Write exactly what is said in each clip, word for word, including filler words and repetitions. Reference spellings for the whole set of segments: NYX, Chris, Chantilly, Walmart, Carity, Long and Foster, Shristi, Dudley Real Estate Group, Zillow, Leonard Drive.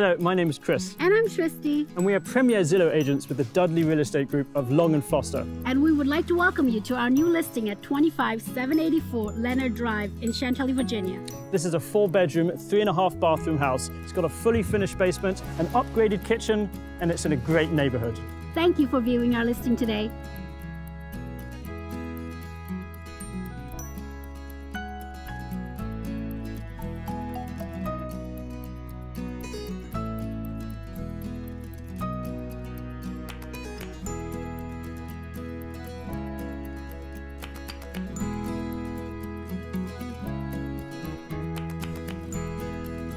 Hello, my name is Chris. And I'm Shristi. And we are Premier Zillow agents with the Dudley Real Estate Group of Long and Foster. And we would like to welcome you to our new listing at twenty-five seven eighty-four Leonard Drive in Chantilly, Virginia. This is a four-bedroom, three-and-a-half bathroom house. It's got a fully finished basement, an upgraded kitchen, and it's in a great neighborhood. Thank you for viewing our listing today.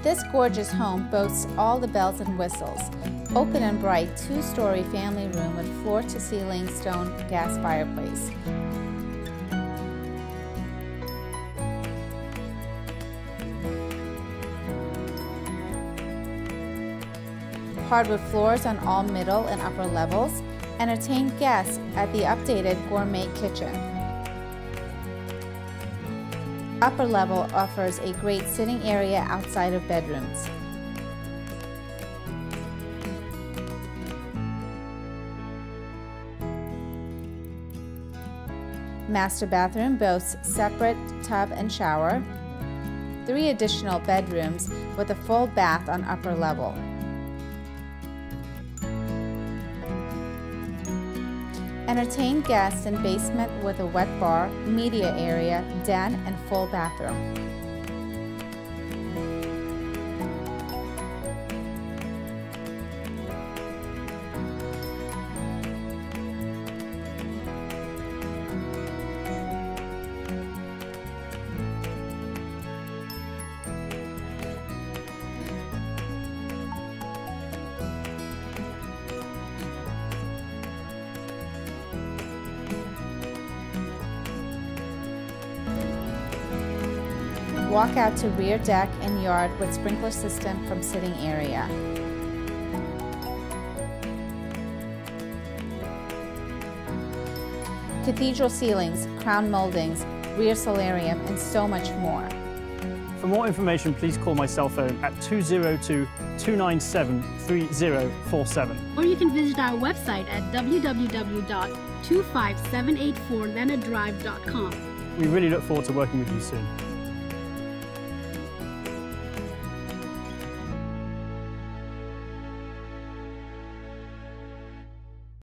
This gorgeous home boasts all the bells and whistles. Open and bright two-story family room with floor-to-ceiling stone gas fireplace. Hardwood floors on all middle and upper levels. Entertain guests at the updated gourmet kitchen. Upper level offers a great sitting area outside of bedrooms. Master bathroom boasts separate tub and shower. Three additional bedrooms with a full bath on upper level. Entertain guests in basement with a wet bar, media area, den, and full bathroom. Walk out to rear deck and yard with sprinkler system from sitting area. Cathedral ceilings, crown moldings, rear solarium, and so much more. For more information, please call my cell phone at two zero two, two nine seven, three zero four seven. Or you can visit our website at w w w dot two five seven eight four leonard drive dot com. We really look forward to working with you soon.